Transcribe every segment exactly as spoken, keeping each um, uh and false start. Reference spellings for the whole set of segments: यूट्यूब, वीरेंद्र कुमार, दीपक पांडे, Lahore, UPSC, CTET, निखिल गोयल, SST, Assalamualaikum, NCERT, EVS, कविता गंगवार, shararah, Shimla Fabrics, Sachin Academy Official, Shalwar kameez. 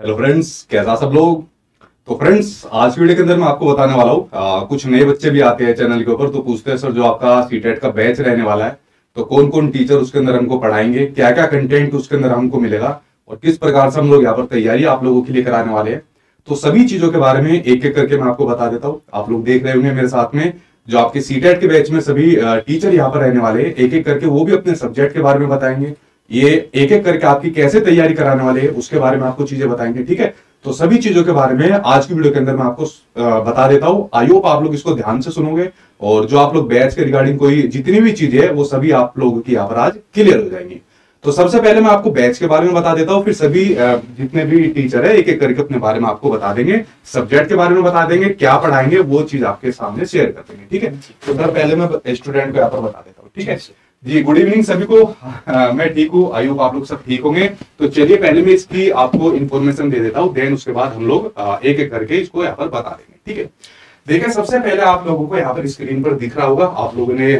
Hello friends, कैसा सब लोग। तो फ्रेंड्स, आज की वीडियो के अंदर मैं आपको बताने वाला हूँ, कुछ नए बच्चे भी आते हैं चैनल के ऊपर तो पूछते हैं सर जो आपका सीटेट का बैच रहने वाला है तो कौन कौन टीचर उसके अंदर हमको पढ़ाएंगे, क्या क्या कंटेंट उसके अंदर हमको मिलेगा और किस प्रकार से हम लोग यहाँ पर तैयारी आप लोगों के लिए कराने वाले हैं। तो सभी चीजों के बारे में एक एक करके मैं आपको बता देता हूँ। आप लोग देख रहे होंगे मेरे साथ में जो आपके सीटेट के बैच में सभी टीचर यहाँ पर रहने वाले हैं, एक एक करके वो भी अपने सब्जेक्ट के बारे में बताएंगे, ये एक एक करके आपकी कैसे तैयारी कराने वाले हैं उसके बारे में आपको चीजें बताएंगे। ठीक है, तो सभी चीजों के बारे में आज की वीडियो के अंदर मैं आपको बता देता हूँ। आई होप आप लोग इसको ध्यान से सुनोगे और जो आप लोग बैच के रिगार्डिंग कोई जितनी भी चीजें है वो सभी आप लोगों की यहाँ पर आज क्लियर हो जाएंगी। तो सबसे पहले मैं आपको बैच के बारे में बता देता हूँ, फिर सभी जितने भी टीचर है एक एक करके अपने बारे में आपको बता देंगे, सब्जेक्ट के बारे में बता देंगे, क्या पढ़ाएंगे वो चीज आपके सामने शेयर कर देंगे। ठीक है, तो सर पहले मैं स्टूडेंट को यहाँ पर बता देता हूँ। ठीक है जी, गुड इवनिंग सभी को। आ, मैं ठीक हूँ, आई होप आप लोग सब ठीक होंगे। तो चलिए पहले मैं इसकी आपको इन्फॉर्मेशन दे देता हूँ, देन उसके बाद हम लोग आ, एक एक करके इसको यहाँ पर बता देंगे। ठीक है, देखिए सबसे पहले आप लोगों को यहाँ पर स्क्रीन पर दिख रहा होगा, आप लोगों ने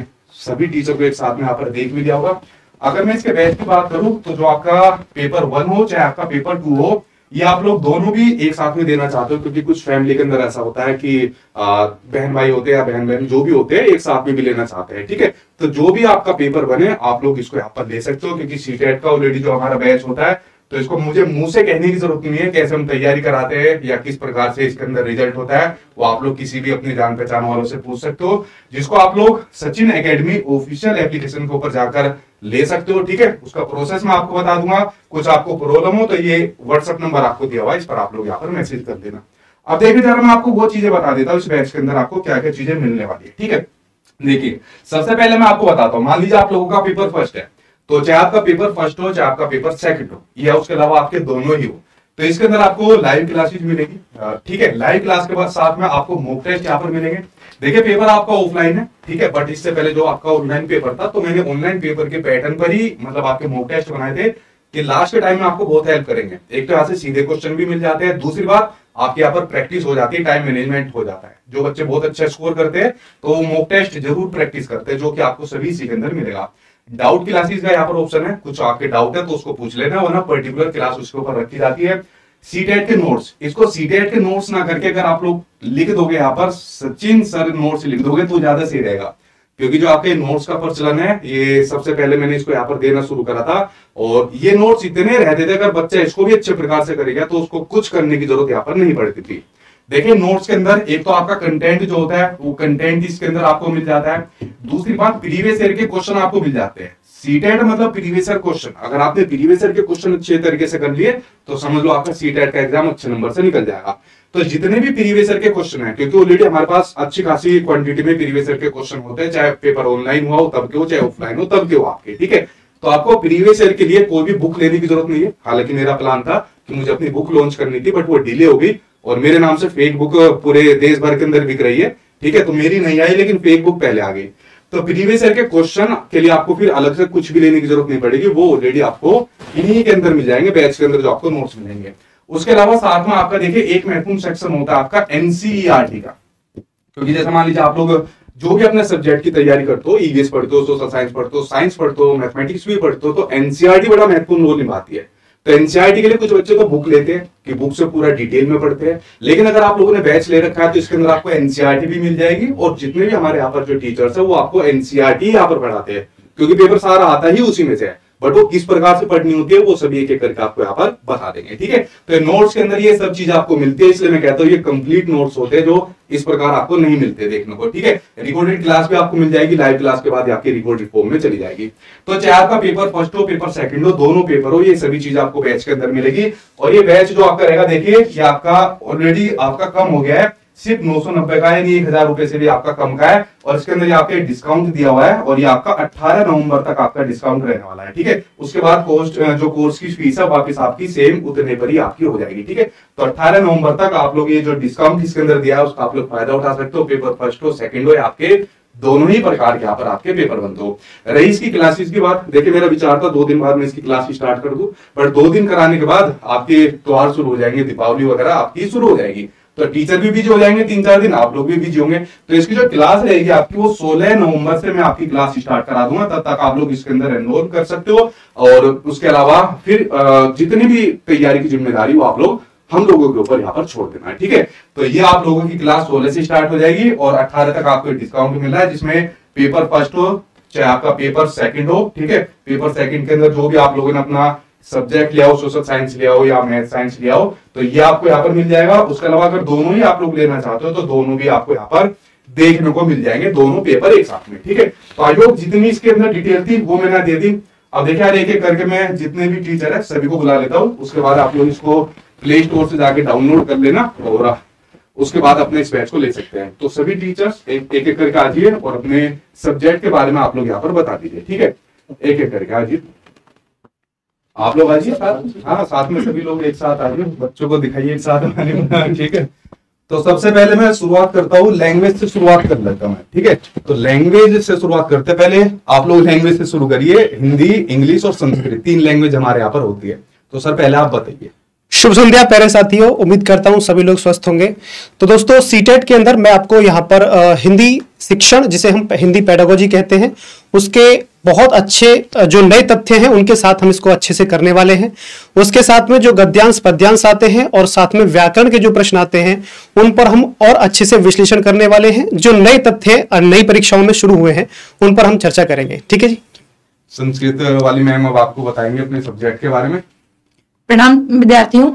सभी टीचर को एक साथ में यहाँ पर देख भी लिया होगा। अगर मैं इसके बैच की बात करूँ तो जो आपका पेपर वन हो चाहे आपका पेपर टू हो, ये आप लोग दोनों भी एक साथ में देना चाहते हो क्योंकि कुछ फैमिली के अंदर ऐसा होता है कि बहन भाई होते हैं या बहन बहन जो भी होते हैं एक साथ में भी लेना चाहते हैं। ठीक है, तो जो भी आपका पेपर बने आप लोग इसको यहाँ पर ले सकते हो क्योंकि सीटेट का ऑलरेडी जो हमारा बैच होता है तो इसको मुझे मुंह से कहने की जरूरत नहीं है कैसे हम तैयारी कराते हैं या किस प्रकार से इसके अंदर रिजल्ट होता है, वो आप लोग किसी भी अपने जान पहचान वालों से पूछ सकते हो, जिसको आप लोग सचिन एकेडमी ऑफिशियल एप्लीकेशन के ऊपर जाकर ले सकते हो। ठीक है, उसका प्रोसेस मैं आपको बता दूंगा, कुछ आपको प्रॉब्लम हो तो ये व्हाट्सएप नंबर आपको दिया हुआ है, इस पर आप लोग यहाँ पर मैसेज कर देना। अब देखिए जरा मैं आपको वो चीजें बता देता हूँ इस बैच के अंदर आपको क्या क्या चीजें मिलने वाली है। ठीक है, देखिए सबसे पहले मैं आपको बताता हूँ, मान लीजिए आप लोगों का पेपर फर्स्ट है तो चाहे आपका पेपर फर्स्ट हो चाहे आपका पेपर सेकंड हो या उसके अलावा आपके दोनों ही हो तो इसके अंदर आपको लाइव क्लासेज मिलेगी। ठीक है, लाइव क्लास के बाद साथ में आपको मॉक टेस्ट यहाँ पर मिलेंगे। देखिए पेपर आपका ऑफलाइन है, ठीक है, बट इससे पहले जो आपका ऑनलाइन पेपर था तो मैंने ऑनलाइन पेपर के पैटर्न पर ही मतलब आपके मॉक टेस्ट बनाए थे कि लास्ट के टाइम में आपको बहुत हेल्प करेंगे। एक तो यहाँ से सीधे क्वेश्चन भी मिल जाते हैं, दूसरी बात आपके यहाँ पर प्रैक्टिस हो जाती है, टाइम मैनेजमेंट हो जाता है। जो बच्चे बहुत अच्छा स्कोर करते हैं तो मॉक टेस्ट जरूर प्रैक्टिस करते हैं जो कि आपको सभी इसी के अंदर मिलेगा। डाउट क्लासेस का यहाँ पर ऑप्शन है, कुछ आपके डाउट है तो उसको पूछ लेना वरना पर्टिकुलर क्लास उसके ऊपर रखी जाती है। सीटेट के नोट्स, इसको सीटेट के नोट्स ना करके अगर आप लोग लिख दोगे यहाँ पर सचिन सर नोट्स लिख दोगे तो ज्यादा सही रहेगा क्योंकि जो आपके नोट्स का प्रचलन है ये सबसे पहले मैंने इसको यहाँ पर देना शुरू करा था और ये नोट्स इतने रहते थे अगर बच्चा इसको भी अच्छे प्रकार से करेगा तो उसको कुछ करने की जरूरत यहाँ पर नहीं पड़ती थी। देखिए नोट्स के अंदर एक तो आपका कंटेंट जो होता है वो कंटेंट इसके अंदर आपको मिल जाता है, दूसरी बात प्रीवियस ईयर के क्वेश्चन आपको मिल जाते हैं। सीटेट मतलब प्रीवियस ईयर क्वेश्चन, अगर आपने प्रीवियस ईयर के क्वेश्चन अच्छे तरीके से कर लिए तो समझ लो आपका सीटेट का एग्जाम अच्छे नंबर से निकल जाएगा। तो जितने भी प्रीवियस ईयर के क्वेश्चन है क्योंकि ऑलरेडी हमारे पास अच्छी खासी क्वांटिटी में प्रीवियस ईयर के क्वेश्चन होते हैं, चाहे पेपर ऑनलाइन हुआ हो तब के हो चाहे ऑफलाइन हो तब के हो आपके। ठीक है, तो आपको प्रीवियस ईयर के लिए कोई भी बुक लेने की जरूरत नहीं है। हालांकि मेरा प्लान था कि मुझे अपनी बुक लॉन्च करनी थी बट वो डिले हो गई और मेरे नाम से फेक बुक पूरे देश भर के अंदर बिक रही है। ठीक है, तो मेरी नहीं आई लेकिन फेक बुक पहले आ गई। तो प्रीवियस ईयर के क्वेश्चन के लिए आपको फिर अलग से कुछ भी लेने की जरूरत नहीं पड़ेगी, वो ऑलरेडी आपको इन्हीं के अंदर मिल जाएंगे, बैच के अंदर जो आपको नोट्स मिलेंगे। उसके अलावा साथ में आपका देखिए एक महत्वपूर्ण सेक्शन होता है आपका एनसीईआरटी का, क्योंकि जैसे मान लीजिए आप लोग जो भी अपने सब्जेक्ट की तैयारी करते हो, ईवीएस पढ़ते हो, सोशल साइंस पढ़ते हो, साइंस पढ़ते हो, मैथमेटिक्स भी पढ़ते हो तो एनसीईआरटी बड़ा महत्वपूर्ण रोल निभाती है। तो एनसीईआरटी के लिए कुछ बच्चे तो बुक लेते हैं कि बुक से पूरा डिटेल में पढ़ते हैं, लेकिन अगर आप लोगों ने बैच ले रखा है तो इसके अंदर आपको एनसीईआरटी भी मिल जाएगी और जितने भी हमारे यहाँ पर जो टीचर्स है वो आपको एनसीईआरटी यहाँ पर पढ़ाते हैं क्योंकि पेपर सारा आता ही उसी में से है, बट वो किस प्रकार से पढ़नी होती है वो सभी एक एक करके आपको यहाँ पर बता देंगे। ठीक है, तो नोट्स के अंदर ये सब चीज आपको मिलती है, इसलिए मैं कहता हूँ ये कंप्लीट नोट्स होते हैं जो इस प्रकार आपको नहीं मिलते देखने को। ठीक है, रिकॉर्डेड क्लास भी आपको मिल जाएगी, लाइव क्लास के बाद आपकी रिकॉर्डेड फॉर्म में चली जाएगी। तो चाहे आपका पेपर फर्स्ट हो पेपर सेकंड हो दोनों पेपर हो, ये सभी चीज आपको बैच के अंदर मिलेगी। और ये बैच जो आपका रहेगा देखिए ये आपका ऑलरेडी आपका कम हो गया है, सिर्फ नौ सौ नब्बे का है, एक हजार रुपए से भी आपका कम का है और इसके अंदर ये आपके डिस्काउंट दिया हुआ है और ये आपका अठारह नवंबर तक आपका डिस्काउंट रहने वाला है। ठीक है, उसके बाद कोस्ट जो कोर्स की फीस है वापस आपकी सेम उतने पर ही आपकी हो जाएगी। ठीक है, तो अठारह नवंबर तक आप लोग ये जो डिस्काउंट इसके अंदर दिया है उसका आप लोग फायदा उठा सकते हो, पेपर फर्स्ट हो सेकंड हो या आपके दोनों ही प्रकार के यहाँ पर आपके पेपर बंद हो। रही इसकी क्लासेस की बात, देखिए मेरा विचार था दो दिन बाद मैं इसकी क्लास स्टार्ट कर दूं बट दो दिन कराने के बाद आपके त्योहार शुरू हो जाएंगे, दीपावली वगैरह आपकी शुरू हो जाएगी तो टीचर भी बिजी हो जाएंगे तीन चार दिन, आप लोग भी बिजी होंगे। तो इसकी जो क्लास रहेगी आपकी वो सोलह नवंबर से मैं आपकी क्लास स्टार्ट करा दूंगा, तब तक आप लोग इसके अंदर एनरोल कर सकते हो। और उसके अलावा फिर जितनी भी तैयारी की जिम्मेदारी वो आप लोग हम लोगों के ऊपर यहाँ पर छोड़ देना है, ठीक है। तो ये आप लोगों की क्लास सोलह से स्टार्ट हो जाएगी और अठारह तक आपको डिस्काउंट मिल रहा है, जिसमें पेपर फर्स्ट हो चाहे आपका पेपर सेकंड हो, ठीक है। पेपर सेकंड के अंदर जो भी आप लोगों ने अपना सब्जेक्ट लिया हो, सोशल साइंस लिया हो या मैथ साइंस लिया हो, तो ये आपको यहाँ पर मिल जाएगा। उसके अलावा अगर दोनों ही आप लोग लेना चाहते हो तो दोनों भी आपको यहाँ पर देखने को मिल जाएंगे, दोनों पेपर एक साथ में, ठीक है। तो आई होप जितनी इसके अंदर डिटेल थी वो मैंने दे दी। अब देखिए यार एक एक करके मैं जितने भी टीचर है सभी को बुला लेता हूँ, उसके बाद आप लोग इसको प्ले स्टोर से जाके डाउनलोड कर लेना और उसके बाद अपने इस बैच को ले सकते हैं। तो सभी टीचर्स एक एक करके आ जाइए और अपने सब्जेक्ट के बारे में आप लोग यहाँ पर बता दीजिए, ठीक है। एक एक करके आ जाइए आप लोग, आ जाइए साथ, हाँ साथ में सभी लोग एक साथ आ जाइए, बच्चों को दिखाइए एक साथ, ठीक है। तो सबसे पहले मैं शुरुआत करता हूँ, लैंग्वेज से शुरुआत कर लेता हूँ, ठीक है। तो लैंग्वेज से शुरुआत करते पहले आप लोग लैंग्वेज से शुरू करिए, हिंदी, इंग्लिश और संस्कृत, तीन लैंग्वेज हमारे यहाँ पर होती है। तो सर पहले आप बताइए। शुभ संध्या प्यारे साथियों, उम्मीद करता हूं सभी लोग स्वस्थ होंगे। तो दोस्तों सीटेट के अंदर मैं आपको यहां पर आ, हिंदी शिक्षण जिसे हम हिंदी पेडागोजी कहते हैं उसके बहुत अच्छे जो नए तथ्य हैं उनके साथ हम इसको अच्छे से करने वाले हैं। उसके साथ में जो गद्यांश पद्यांश आते हैं और साथ में व्याकरण के जो प्रश्न आते हैं उन पर हम और अच्छे से विश्लेषण करने वाले हैं। जो नए तथ्य नई परीक्षाओं में शुरू हुए हैं उन पर हम चर्चा करेंगे, ठीक है जी। संस्कृत वाली मैम अब आपको बताएंगे अपने सब्जेक्ट के बारे में। प्रणाम विद्यार्थियों,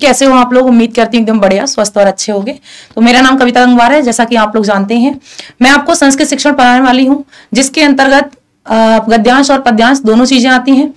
कैसे हो आप लोग? उम्मीद करती हूँ एकदम बढ़िया, स्वस्थ और अच्छे होंगे। तो मेरा नाम कविता गंगवार है, जैसा कि आप लोग जानते हैं मैं आपको संस्कृत शिक्षण पढ़ाने वाली हूँ, जिसके अंतर्गत गद्यांश और पद्यांश दोनों चीजें आती हैं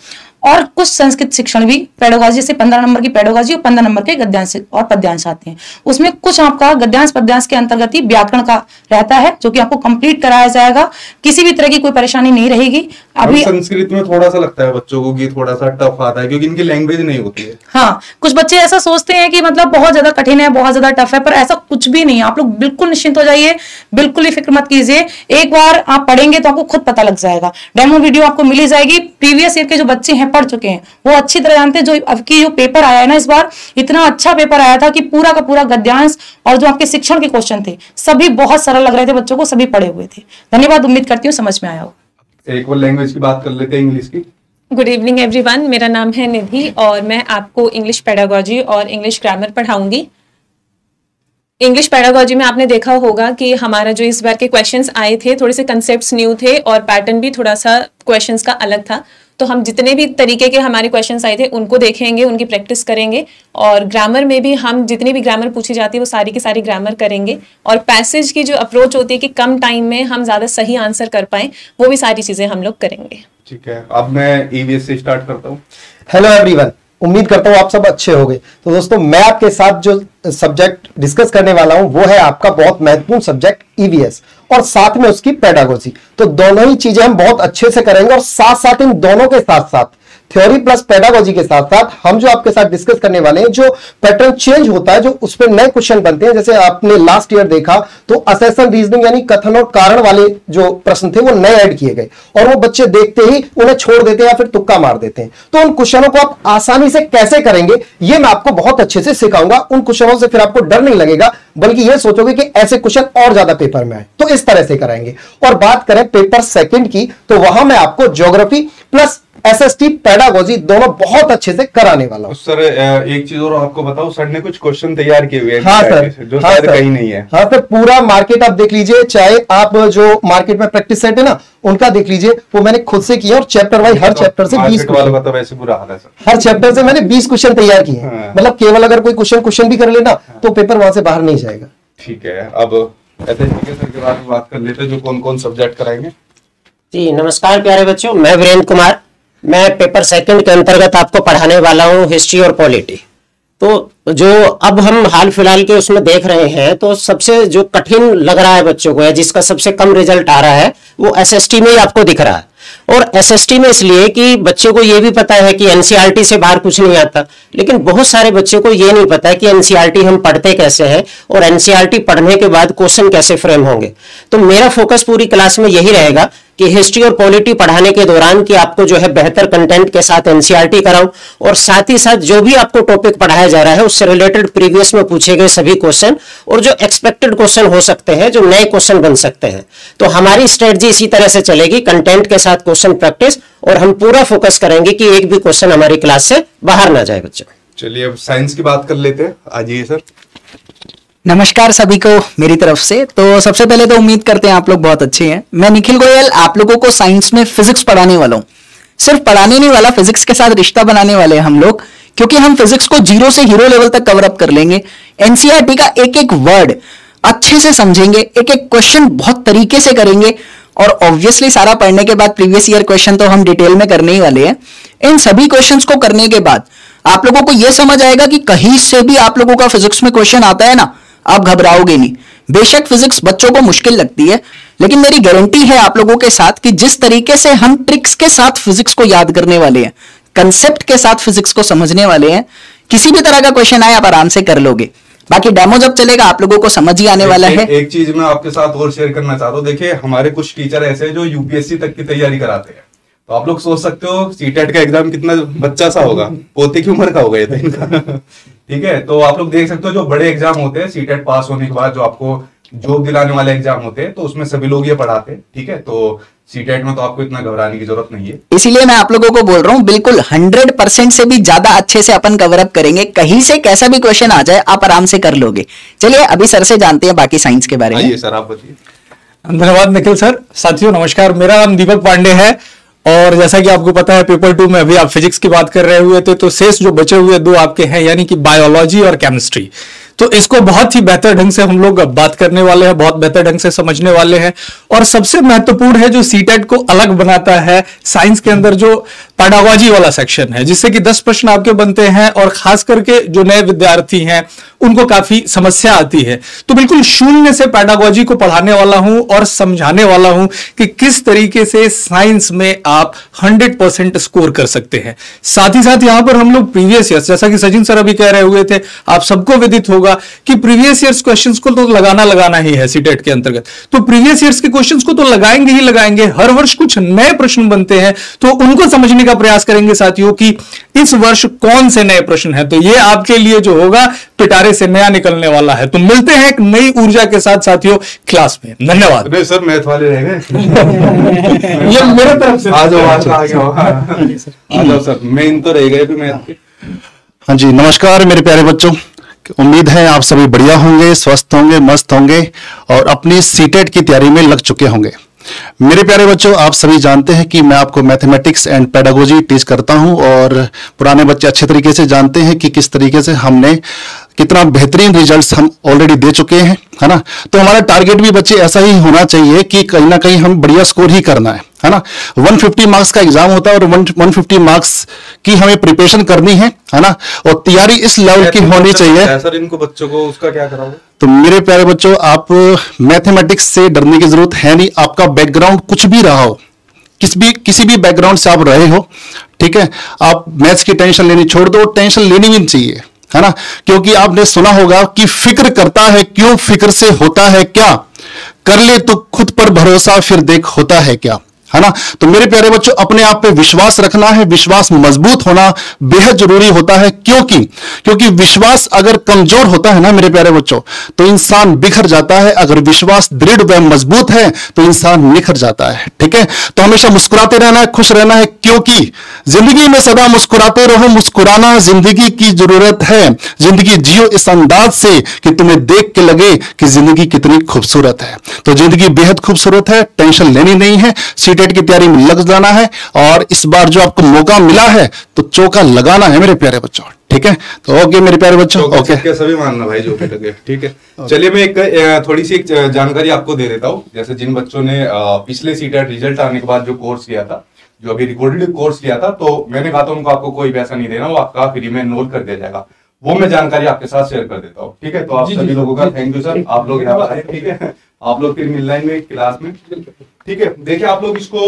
और कुछ संस्कृत शिक्षण भी पेडागोजी से पंद्रह नंबर की पेडागोजी और पंद्रह नंबर के गद्यांश और पद्यांश आते हैं। उसमें कुछ आपका गद्यांश पद्यांश के अंतर्गत ही व्याकरण का रहता है जो कि आपको कंप्लीट कराया जाएगा, किसी भी तरह की कोई परेशानी नहीं रहेगी। अभी संस्कृत में थोड़ा सा लगता है बच्चों को कि थोड़ा सा टफ आता है क्योंकि इनकी लैंग्वेज नहीं होती है। हाँ, कुछ बच्चे ऐसा सोचते हैं कि मतलब बहुत ज्यादा कठिन है, बहुत ज्यादा टफ है, पर ऐसा कुछ भी नहीं है। आप लोग बिल्कुल निश्चिंत हो जाइए, बिल्कुल ही फिक्र मत कीजिए। एक बार आप पढ़ेंगे तो आपको खुद पता लग जाएगा, डेमो वीडियो आपको मिली जाएगी। प्रीवियस ईयर के जो बच्चे हैं पढ़ चुके हैं वो अच्छी तरह जानते हैं। जो आपकी जो पेपर आया है ना इस बार, इतना अच्छा पेपर आया था कि पूरा का पूरा गद्यांश और जो आपके शिक्षण के क्वेश्चन थे सभी बहुत सरल लग रहे थे बच्चों को, सभी पढ़े हुए थे। धन्यवाद, उम्मीद करती हूँ समझ में आया हो। एक और लैंग्वेज की बात कर लेते हैं, इंग्लिश की। गुड इवनिंग एवरीवन, मेरा नाम है निधि और मैं आपको इंग्लिश पेडागोजी और इंग्लिश ग्रामर पढ़ाऊंगी। इंग्लिश पेडागोजी में आपने देखा होगा कि हमारा जो इस बार के क्वेश्चंस आए थे थोड़े से कंसेप्ट्स न्यू थे और पैटर्न भी थोड़ा सा क्वेश्चंस का अलग था। तो हम जितने भी तरीके के हमारे क्वेश्चंस आए थे उनको देखेंगे, उनकी प्रैक्टिस करेंगे और ग्रामर में भी हम जितनी भी ग्रामर पूछी जाती है वो सारी की सारी ग्रामर करेंगे और पैसेज की जो अप्रोच होती है कि कम टाइम में हम ज़्यादा सही आंसर कर पाएँ, वो भी सारी चीज़ें हम लोग करेंगे, ठीक है। अब मैं ईवीएस से स्टार्ट करता हूँ। हेलो एवरीवन, उम्मीद करता हूँ आप सब अच्छे होंगे। तो दोस्तों मैं आपके साथ जो सब्जेक्ट डिस्कस करने वाला हूँ वो है आपका बहुत महत्वपूर्ण सब्जेक्ट ईवीएस और साथ में उसकी पेडागोजी। तो दोनों ही चीजें हम बहुत अच्छे से करेंगे और साथ साथ इन दोनों के साथ साथ थ्योरी प्लस पेडागोजी के साथ साथ हम जो आपके साथ डिस्कस करने वाले हैं जो पैटर्न चेंज होता है, जो उस पर नए क्वेश्चन बनते हैं। जैसे आपने लास्ट ईयर देखा तो असेशन रीजनिंग यानी कथन और कारण वाले जो प्रश्न थे वो नए ऐड किए गए और वो बच्चे देखते ही उन्हें छोड़ देते हैं या फिर तुक्का मार देते हैं। तो उन क्वेश्चनों को आप आसानी से कैसे करेंगे ये मैं आपको बहुत अच्छे से सिखाऊंगा। उन क्वेश्चनों से फिर आपको डर नहीं लगेगा, बल्कि ये सोचोगे कि ऐसे क्वेश्चन और ज्यादा पेपर में आए, तो इस तरह से कराएंगे। और बात करें पेपर सेकंड की तो वहां मैं आपको ज्योग्राफी प्लस एसएसटी पेडागोजी दोनों बहुत अच्छे से कराने वाला हूँ। सर एक चीज और आपको बताऊं, सर ने कुछ क्वेश्चन तैयार किए हुए हैं। हाँ सर, जो हाँ सर कहीं नहीं है। हाँ सर, पूरा मार्केट आप देख लीजिए, चाहे आप जो मार्केट में प्रैक्टिस सेट है ना उनका देख लीजिए, वो मैंने खुद से किया और चैप्टर वाइज हर चैप्टर से बीस हर चैप्टर से मैंने बीस क्वेश्चन तैयार किए। मतलब केवल अगर कोई क्वेश्चन क्वेश्चन भी कर लेना तो पेपर वहां से बाहर नहीं जाएगा, ठीक है। अब एसएसटी के सर के बारे में बात कर लेते हैं, जो कौन कौन सब्जेक्ट कराएंगे जी। नमस्कार प्यारे बच्चों, मैं वीरेंद्र कुमार, मैं पेपर सेकंड के अंतर्गत आपको पढ़ाने वाला हूँ हिस्ट्री और पॉलिटी। तो जो अब हम हाल फिलहाल के उसमें देख रहे हैं तो सबसे जो कठिन लग रहा है बच्चों को या जिसका सबसे कम रिजल्ट आ रहा है वो एसएसटी में ही आपको दिख रहा है। और एसएसटी में इसलिए कि बच्चों को ये भी पता है कि एनसीईआरटी से बाहर कुछ नहीं आता, लेकिन बहुत सारे बच्चों को ये नहीं पता है कि एनसीईआरटी हम पढ़ते कैसे हैं और एनसीईआरटी पढ़ने के बाद क्वेश्चन कैसे फ्रेम होंगे। तो मेरा फोकस पूरी क्लास में यही रहेगा कि हिस्ट्री और पॉलिटी पढ़ाने के दौरान कि आपको जो है बेहतर कंटेंट के साथ एनसीईआरटी कराऊं और साथ ही साथ जो भी आपको टॉपिक पढ़ाया जा रहा है उससे रिलेटेड प्रीवियस में पूछे गए सभी क्वेश्चन और जो एक्सपेक्टेड क्वेश्चन हो सकते हैं, जो नए क्वेश्चन बन सकते हैं। तो हमारी स्ट्रेटजी इसी तरह से चलेगी, कंटेंट के साथ क्वेश्चन प्रैक्टिस, और हम पूरा फोकस करेंगे कि एक भी क्वेश्चन हमारी क्लास से बाहर ना जाए। बच्चों चलिए अब साइंस की बात कर लेते हैं। आ जाइए सर। नमस्कार सभी को मेरी तरफ से। तो सबसे पहले तो उम्मीद करते हैं आप लोग बहुत अच्छे हैं। मैं निखिल गोयल आप लोगों को साइंस में फिजिक्स पढ़ाने वाला हूँ। सिर्फ पढ़ाने नहीं वाला, फिजिक्स के साथ रिश्ता बनाने वाले हैं हम लोग, क्योंकि हम फिजिक्स को जीरो से हीरो लेवल तक कवर अप कर लेंगे। एनसीईआरटी का एक एक वर्ड अच्छे से समझेंगे, एक एक क्वेश्चन बहुत तरीके से करेंगे, और ऑब्वियसली सारा पढ़ने के बाद प्रीवियस ईयर क्वेश्चन तो हम डिटेल में करने ही वाले हैं। इन सभी क्वेश्चंस को करने के बाद आप लोगों को यह समझ आएगा कि कहीं से भी आप लोगों का फिजिक्स में क्वेश्चन आता है ना, आप घबराओगे नहीं। बेशक फिजिक्स बच्चों को मुश्किल लगती है, लेकिन मेरी गारंटी है आप लोगों के साथ कि जिस तरीके से हम ट्रिक्स के साथ फिजिक्स को याद करने वाले हैं, कंसेप्ट के साथ फिजिक्स को समझने वाले हैं, किसी भी तरह का क्वेश्चन आए आप आराम से कर लोगे। बाकी डेमो जब चलेगा आप लोगों को समझ ही आने वाला है। एक चीज मैं आपके साथ और शेयर करना चाहता हूँ। देखिए हमारे कुछ टीचर ऐसे हैं जो यूपीएससी तक की तैयारी कराते हैं, तो आप लोग सोच सकते हो सीटेट का एग्जाम कितना बच्चा सा होगा, पोते की उम्र का होगा ये तो इनका। ठीक है, तो आप लोग देख सकते हो जो बड़े एग्जाम होते हैं सीटेट पास होने के बाद जो आपको जॉब दिलाने वाले एग्जाम होते हैं, तो उसमें सभी लोग ये पढ़ाते हैं। ठीक है, तो सीटेट में तो आपको इतना घबराने की जरूरत नहीं है। इसीलिए मैं आप लोगों को बोल रहा हूँ बिल्कुल हंड्रेड परसेंट से भी ज्यादा अच्छे से अपन कवर अप करेंगे। कहीं से कैसा भी क्वेश्चन आ जाए आप आराम से कर लोगे। चलिए अभी सर से जानते हैं बाकी साइंस के बारे में। आइए सर, आप बताइए। धन्यवाद निखिल सर। साथियों नमस्कार, मेरा नाम दीपक पांडे है और जैसा कि आपको पता है पेपर टू में अभी आप फिजिक्स की बात कर रहे हुए थे, तो शेष जो बचे हुए दो आपके हैं यानी कि बायोलॉजी और केमिस्ट्री, तो इसको बहुत ही बेहतर ढंग से हम लोग बात करने वाले हैं, बहुत बेहतर ढंग से समझने वाले हैं। और सबसे महत्वपूर्ण है जो सीटेट को अलग बनाता है साइंस के अंदर, जो पैडागॉजी वाला सेक्शन है, जिससे कि दस प्रश्न आपके बनते हैं और खास करके जो नए विद्यार्थी हैं उनको काफी समस्या आती है। तो बिल्कुल शून्य से पैडागॉजी को पढ़ाने वाला हूं और समझाने वाला हूं कि किस तरीके से साइंस में आप हंड्रेड परसेंट स्कोर कर सकते हैं। साथ ही साथ यहां पर हम लोग प्रीवियस ईयर, जैसा कि सचिन सर अभी कह रहे हुए थे, आप सबको विदित होगा कि प्रीवियस ईयर्स क्वेश्चंस को तो लगाना लगाना ही है सीटेट के अंतर्गत, तो प्रीवियस ईयर्स के क्वेश्चंस को तो लगाएंगे ही लगाएंगे। हर वर्ष कुछ नए प्रश्न बनते हैं, तो उनको समझने का प्रयास करेंगे साथियों कि इस वर्ष कौन से नए प्रश्न हैं। तो ये आपके लिए जो होगा पिटारे से नया निकलने वाला है। तो मिलते हैं एक नई ऊर्जा के साथ साथियों क्लास में। धन्यवाद। सर मैथ वाले रह गए, ये मेरे तरफ से आ जाओ आ जाओ आ जाओ सर, मेन तो रह गए फिर मैथ के। हां जी नमस्कार मेरे प्यारे बच्चों, उम्मीद है आप सभी बढ़िया होंगे, स्वस्थ होंगे, मस्त होंगे और अपनी सीटेट की तैयारी में लग चुके होंगे। मेरे प्यारे बच्चों आप सभी जानते हैं कि मैं आपको मैथमेटिक्स एंड पेडागोजी टीच करता हूं और पुराने बच्चे अच्छे तरीके से जानते हैं कि किस तरीके से हमने कितना बेहतरीन रिजल्ट्स हम ऑलरेडी दे चुके हैं, है ना। तो हमारा टारगेट भी बच्चे ऐसा ही होना चाहिए कि कहीं ना कहीं हम बढ़िया स्कोर ही करना है, है ना। एक सौ पचास मार्क्स का एग्जाम होता है और एक सौ पचास मार्क्स की हमें प्रिपरेशन करनी है, है ना, और तैयारी इस लेवल की होनी चाहिए। सर इनको बच्चों को उसका क्या कराओगे? तो मेरे प्यारे बच्चों आप मैथमेटिक्स से डरने की जरूरत है नहीं। आपका बैकग्राउंड कुछ भी रहा हो, किस भी किसी भी बैकग्राउंड से आप रहे हो, ठीक है, आप मैथ्स की टेंशन लेनी छोड़ दो। टेंशन लेनी भी नहीं चाहिए, है ना, क्योंकि आपने सुना होगा कि फिक्र करता है क्यों, फिक्र से होता है क्या, कर ले तो खुद पर भरोसा, फिर देख होता है क्या, है ना। तो मेरे प्यारे बच्चों अपने आप पे विश्वास रखना है, विश्वास मजबूत होना बेहद जरूरी होता है। क्योंकि क्योंकि विश्वास अगर कमजोर होता है ना मेरे प्यारे बच्चों, तो इंसान बिखर जाता है। अगर विश्वास दृढ़ व मजबूत है तो इंसान निखर जाता है, ठीक है। तो हमेशा मुस्कुराते रहना है, खुश रहना है, क्योंकि जिंदगी में सदा मुस्कुराते रहो। मुस्कुराना जिंदगी की जरूरत है। जिंदगी जियो इस अंदाज से कि तुम्हें देख के लगे कि जिंदगी कितनी खूबसूरत है। तो जिंदगी बेहद खूबसूरत है, टेंशन लेनी नहीं है, की तैयारी में लग जाना है, और इस बार जो आपको मौका मिला है तो चौका लगाना है मेरे प्यारे बच्चों, ठीक है। तो ओके मेरे प्यारे बच्चों, ओके सभी मानना भाई जो लगे, ठीक है। चलिए मैं एक थोड़ी सी एक जानकारी आपको दे देता हूँ। जैसे जिन बच्चों ने पिछले सीटेट रिजल्ट आने के बाद जो कोर्स किया था, जो अभी रिकॉर्डेड कोर्स किया था, तो मैंने कहा था उनको आपको कोई पैसा नहीं देना, वो आपका फ्री में नोट कर दिया जाएगा। वो मैं जानकारी आपके साथ शेयर कर देता हूँ, ठीक है। तो आप सभी लोगों का थैंक यू सर, आप लोग यहाँ पर आए, ठीक है। आप लोग फिर मिलना है क्लास में, ठीक है। देखिए आप लोग इसको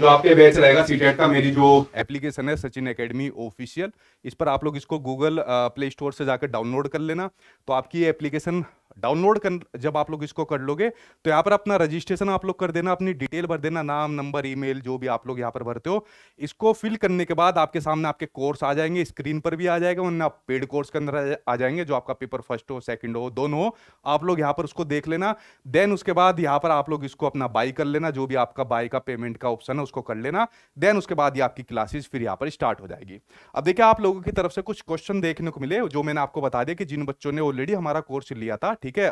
जो आपके बैच रहेगा सीटेट का, मेरी जो एप्लीकेशन है सचिन एकेडमी ऑफिशियल, इस पर आप लोग इसको गूगल प्ले स्टोर से जाकर डाउनलोड कर लेना। तो आपकी एप्लीकेशन डाउनलोड कर जब आप लोग इसको कर लोगे तो यहाँ पर अपना रजिस्ट्रेशन आप लोग कर देना, अपनी डिटेल भर देना, नाम, नंबर, ईमेल, जो भी आप लोग यहाँ पर भरते हो। इसको फिल करने के बाद आपके सामने आपके कोर्स आ जाएंगे, स्क्रीन पर भी आ जाएगा, वरना आप पेड कोर्स के अंदर आ जाएंगे, जो आपका पेपर फर्स्ट हो, सेकंड हो, दोनों हो, आप लोग यहाँ पर उसको देख लेना। देन उसके बाद यहाँ पर आप लोग इसको अपना बाई कर लेना, जो भी आपका बाई का पेमेंट का ऑप्शन है उसको कर लेना। देन उसके बाद ये आपकी क्लासेस फिर यहाँ पर स्टार्ट हो जाएगी। अब देखिए आप लोगों की तरफ से कुछ क्वेश्चन देखने को मिले, जो मैंने आपको बता दिया कि जिन बच्चों ने ऑलरेडी हमारा कोर्स लिया था, ठीक है,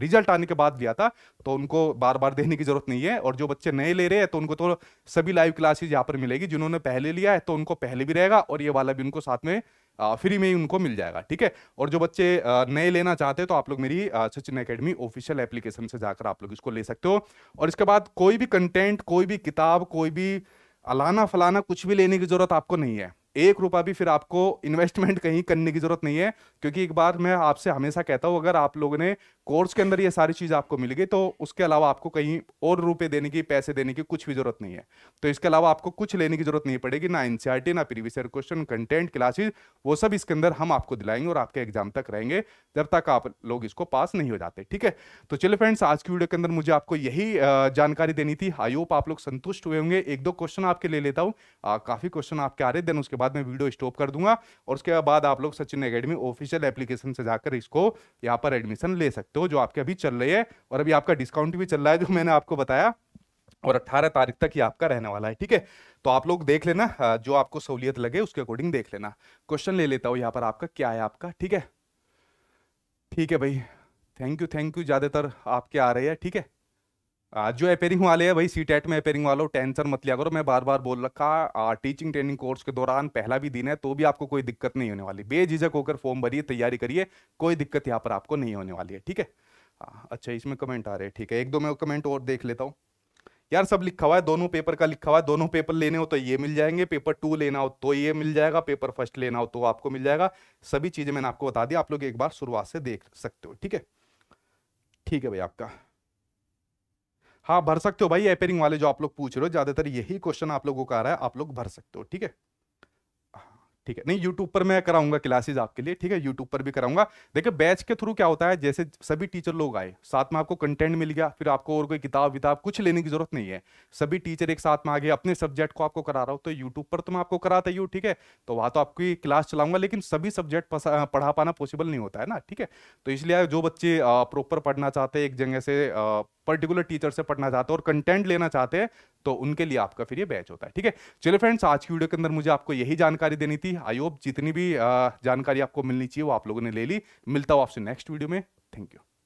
रिजल्ट आने के बाद लिया था, तो उनको बार बार देने की जरूरत नहीं है। और जो बच्चे नए ले रहे हैं तो उनको तो सभी लाइव क्लासेस यहाँ पर मिलेगी, जिन्होंने पहले लिया है तो उनको पहले भी रहेगा और ये वाला भी उनको साथ में फ्री में ही उनको मिल जाएगा, ठीक है। और जो बच्चे नए लेना चाहते हैं तो आप लोग मेरी सचिन एकेडमी ऑफिशियल एप्लीकेशन से जाकर आप लोग इसको ले सकते हो। और इसके बाद कोई भी कंटेंट, कोई भी किताब, कोई भी अलाना फलाना कुछ भी लेने की जरूरत आपको नहीं है। एक रुपया भी फिर आपको इन्वेस्टमेंट कहीं करने की जरूरत नहीं है, क्योंकि एक बार मैं आपसे हमेशा कहता हूं, अगर आप लोगों ने कोर्स के अंदर ये सारी चीज़ आपको मिल गई तो उसके अलावा आपको कहीं और रुपए देने की, पैसे देने की कुछ भी जरूरत नहीं है। तो इसके अलावा आपको कुछ लेने की जरूरत नहीं पड़ेगी, ना एनसीईआरटी, ना previous year question, content, classes, वो सब इसके अंदर हम आपको दिलाएंगे और आपके एग्जाम तक रहेंगे, जब तक आप लोग इसको पास नहीं हो जाते, ठीक है। तो चलिए फ्रेंड्स, आज की वीडियो के अंदर मुझे आपको यही जानकारी देनी थी। आई होप आप लोग संतुष्ट हुए होंगे। एक दो क्वेश्चन आपके ले लेता हूँ, काफ़ी क्वेश्चन आपके आ रहे, देन उसके बाद मैं वीडियो स्टॉप कर दूंगा और उसके बाद आप लोग सचिन एकेडमी ऑफिशियल एप्लीकेशन से जाकर इसको यहाँ पर एडमिशन ले सकते हो, जो आपके अभी चल रही है। और अभी आपका डिस्काउंट भी चल रहा है, जो मैंने आपको बताया, और अठारह तारीख तक ये आपका रहने वाला है, ठीक है। तो आप लोग देख लेना, जो आपको सहूलियत लगे उसके अकॉर्डिंग देख लेना। क्वेश्चन ले लेता हूँ यहाँ पर, आपका क्या है आपका, ठीक है, ठीक है भाई, थैंक यू थैंक यू। ज्यादातर आपके आ रही है, ठीक है। आज जो अपेयरिंग वाले हैं भाई, सीटेट में अपेयरिंग वालों, टेंशन मत लिया करो। मैं बार बार बोल रखा, टीचिंग ट्रेनिंग कोर्स के दौरान पहला भी दिन है, तो भी आपको कोई दिक्कत नहीं होने वाली। बेझिझक होकर फॉर्म भरिए, तैयारी करिए, कोई दिक्कत यहाँ पर आपको नहीं होने वाली है, ठीक है। अच्छा, इसमें कमेंट आ रहे हैं, ठीक है, एक दो मैं कमेंट और देख लेता हूँ। यार सब लिखा हुआ है, दोनों पेपर का लिखा हुआ है, दोनों पेपर लेने हो तो ये मिल जाएंगे, पेपर टू लेना हो तो ये मिल जाएगा, पेपर फर्स्ट लेना हो तो आपको मिल जाएगा। सभी चीज़ें मैंने आपको बता दी, आप लोग एक बार शुरुआत से देख सकते हो, ठीक है, ठीक है भाई। आपका हाँ, भर सकते हो भाई, एपेयरिंग वाले जो आप लोग पूछ रहे हो, ज्यादातर यही क्वेश्चन आप लोगों का आ रहा है, आप लोग भर सकते हो, ठीक है, ठीक है। नहीं, यूट्यूब पर मैं कराऊंगा क्लासेज आपके लिए, ठीक है, यूट्यूब पर भी कराऊंगा। देखिए बैच के थ्रू क्या होता है, जैसे सभी टीचर लोग आए, साथ में आपको कंटेंट मिल गया, फिर आपको और कोई किताब विताब कुछ लेने की जरूरत नहीं है, सभी टीचर एक साथ में आ गए, अपने सब्जेक्ट को आपको करा रहा हूँ। तो यूट्यूब पर तो मैं आपको कराता ही हूँ, ठीक है, तो वहाँ तो आपकी क्लास चलाऊंगा, लेकिन सभी सब्जेक्ट पढ़ा पाना पॉसिबल नहीं होता है ना, ठीक है। तो इसलिए जो बच्चे प्रॉपर पढ़ना चाहते हैं, एक जगह से पर्टिकुलर टीचर से पढ़ना चाहते हैं और कंटेंट लेना चाहते हैं, तो उनके लिए आपका फिर ये बैच होता है, ठीक है। चलिए फ्रेंड्स, आज की वीडियो के अंदर मुझे आपको यही जानकारी देनी थी। आई होप जितनी भी जानकारी आपको मिलनी चाहिए वो आप लोगों ने ले ली। मिलता हूं आपसे नेक्स्ट वीडियो में, थैंक यू।